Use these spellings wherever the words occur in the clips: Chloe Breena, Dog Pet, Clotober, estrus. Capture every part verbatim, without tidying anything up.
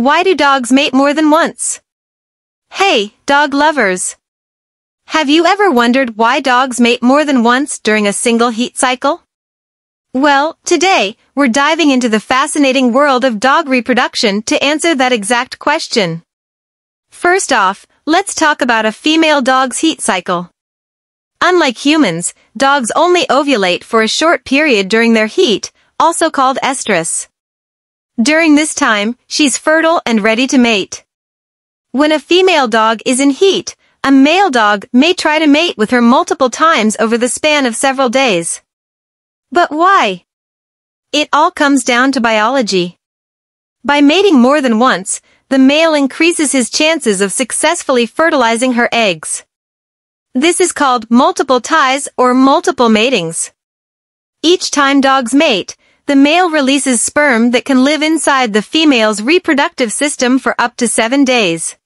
Why do dogs mate more than once? Hey, dog lovers! Have you ever wondered why dogs mate more than once during a single heat cycle? Well, today, we're diving into the fascinating world of dog reproduction to answer that exact question. First off, let's talk about a female dog's heat cycle. Unlike humans, dogs only ovulate for a short period during their heat, also called estrus. During this time, she's fertile and ready to mate. When a female dog is in heat, a male dog may try to mate with her multiple times over the span of several days. But why? It all comes down to biology. By mating more than once, the male increases his chances of successfully fertilizing her eggs. This is called multiple ties or multiple matings. Each time dogs mate, the male releases sperm that can live inside the female's reproductive system for up to seven days.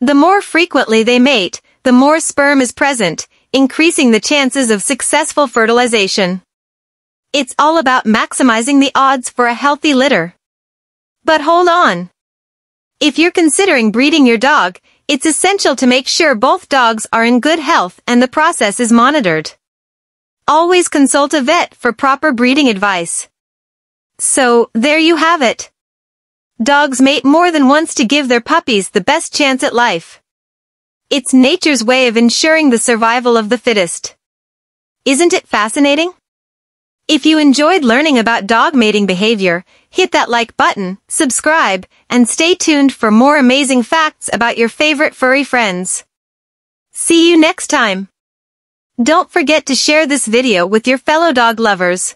The more frequently they mate, the more sperm is present, increasing the chances of successful fertilization. It's all about maximizing the odds for a healthy litter. But hold on. If you're considering breeding your dog, it's essential to make sure both dogs are in good health and the process is monitored. Always consult a vet for proper breeding advice. So, there you have it. Dogs mate more than once to give their puppies the best chance at life. It's nature's way of ensuring the survival of the fittest. Isn't it fascinating? If you enjoyed learning about dog mating behavior, hit that like button, subscribe, and stay tuned for more amazing facts about your favorite furry friends. See you next time! Don't forget to share this video with your fellow dog lovers.